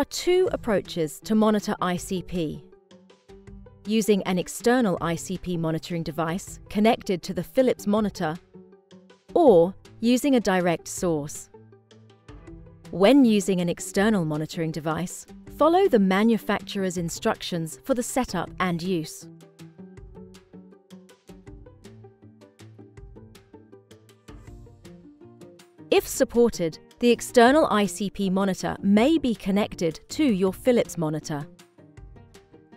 are two approaches to monitor ICP. Using an external ICP monitoring device connected to the Philips monitor, or using a direct source. When using an external monitoring device, follow the manufacturer's instructions for the setup and use. If supported, the external ICP monitor may be connected to your Philips monitor.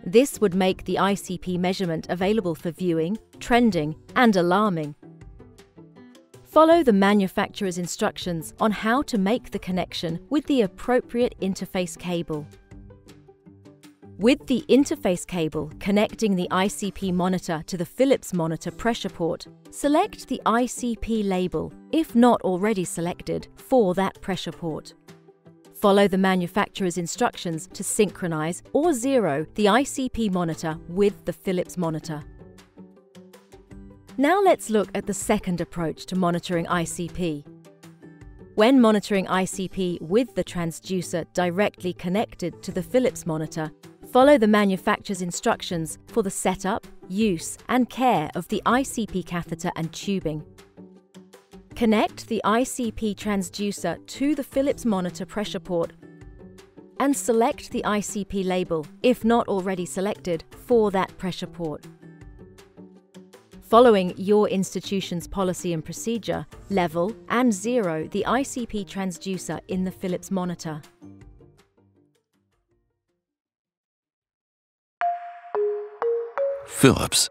This would make the ICP measurement available for viewing, trending, and alarming. Follow the manufacturer's instructions on how to make the connection with the appropriate interface cable. With the interface cable connecting the ICP monitor to the Philips monitor pressure port, select the ICP label, if not already selected, for that pressure port. Follow the manufacturer's instructions to synchronize or zero the ICP monitor with the Philips monitor. Now let's look at the second approach to monitoring ICP. When monitoring ICP with the transducer directly connected to the Philips monitor, follow the manufacturer's instructions for the setup, use, and care of the ICP catheter and tubing. Connect the ICP transducer to the Philips monitor pressure port and select the ICP label, if not already selected, for that pressure port. Following your institution's policy and procedure, level and zero the ICP transducer in the Philips monitor. Philips.